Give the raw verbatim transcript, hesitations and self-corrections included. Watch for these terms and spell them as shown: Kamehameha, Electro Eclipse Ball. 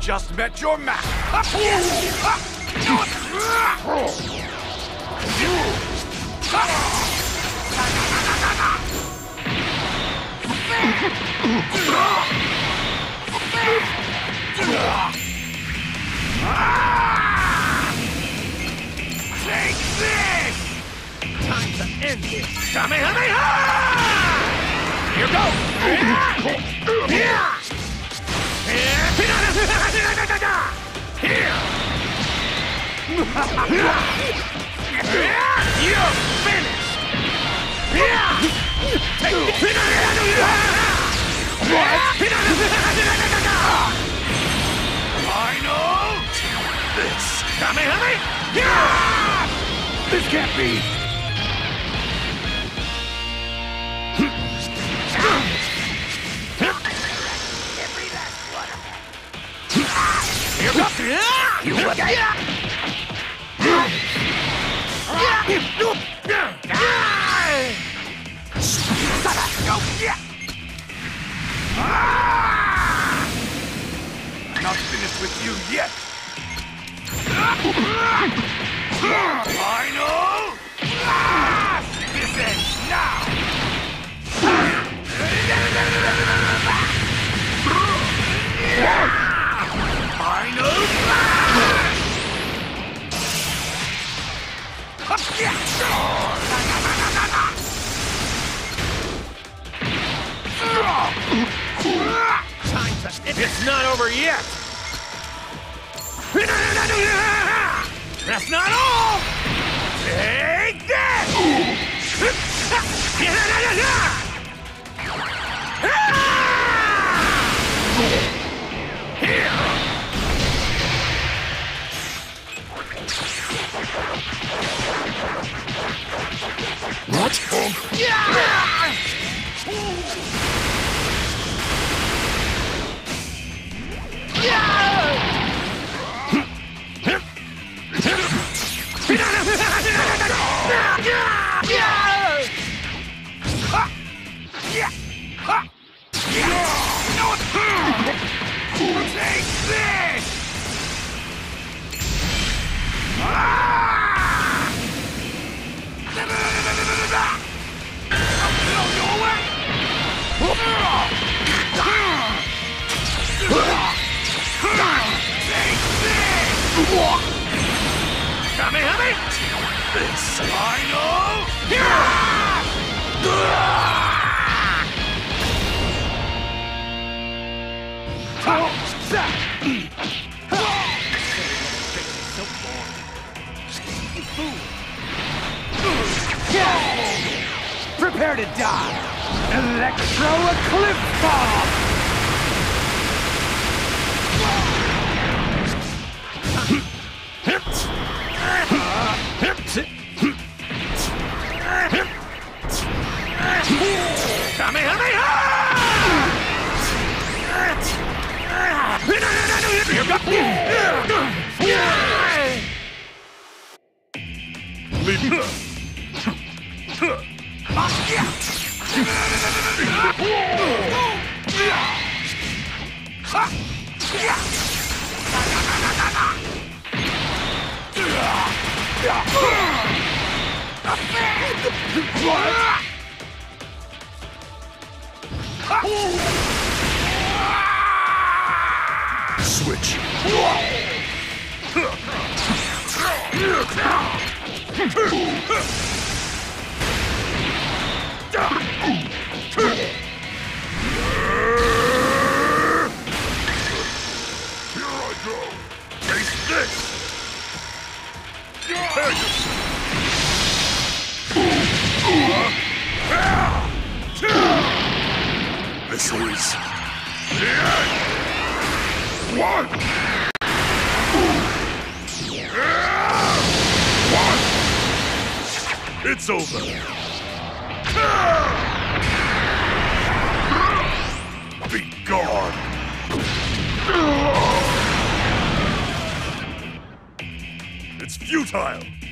You've just met your match. Take this! Time to end this. Kamehameha! Here goes! Yeah! Here! You're finished! I know this. Kamehameha! This can't be! Here comes it! You look at it! Not finished with you yet! I know! This ends now! Final flash! It's not over yet! That's not all! Take this! What? Yeah! This I know! Prepare to die! Electro Eclipse Ball! Switch. This is the end. One. One. It's over. Be gone. It's futile.